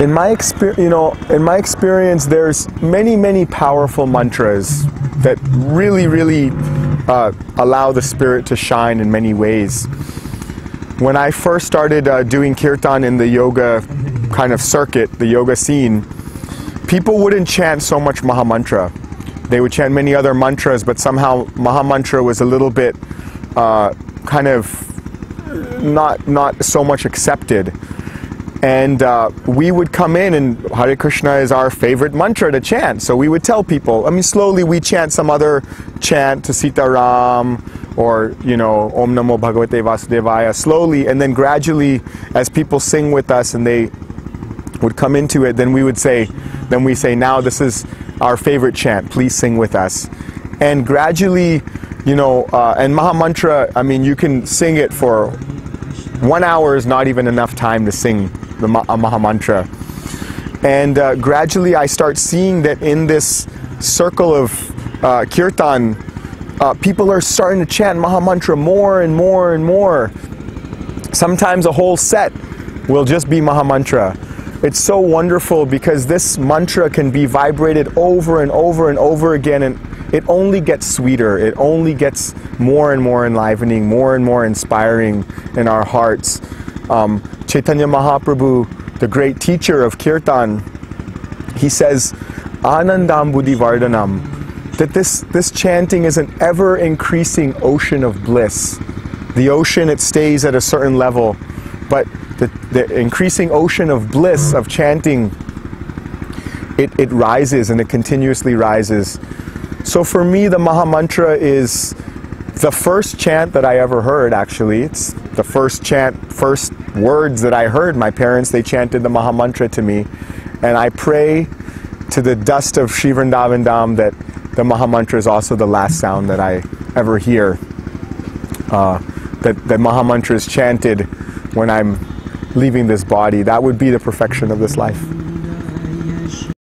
In my experience, there's many powerful mantras that really allow the spirit to shine in many ways. When I first started doing kirtan in the yoga kind of circuit, the yoga scene, people wouldn't chant so much Maha Mantra. They would chant many other mantras, but somehow Maha Mantra was a little bit kind of not so much accepted. And we would come in, and Hare Krishna is our favorite mantra to chant. So we would tell people, I mean, slowly we chant some other chant to Sitaram, or, you know, Om Namo Bhagavate Vasudevaya, slowly, and then gradually, as people sing with us and they would come into it, then we would say, now this is our favorite chant, please sing with us. And gradually, you know, and Maha Mantra, I mean, you can sing it for 1 hour is not even enough time to sing the Maha Mantra. And gradually I start seeing that in this circle of kirtan, people are starting to chant Maha Mantra more and more and more. Sometimes a whole set will just be Maha Mantra. It's so wonderful because this mantra can be vibrated over and over and over again, and it only gets sweeter, it only gets more and more enlivening, more and more inspiring in our hearts. Chaitanya Mahaprabhu, the great teacher of kirtan, he says, anandam buddhivardhanam, that this chanting is an ever-increasing ocean of bliss. The ocean, it stays at a certain level, but the increasing ocean of bliss, of chanting, it rises, and it continuously rises. So for me, the Maha Mantra is the first chant that I ever heard, actually. It's the first chant, first words that I heard. My parents, they chanted the Maha Mantra to me. And I pray to the dust of Sri Vrindavan Dham that the Maha Mantra is also the last sound that I ever hear. That Maha Mantra is chanted when I'm leaving this body. That would be the perfection of this life.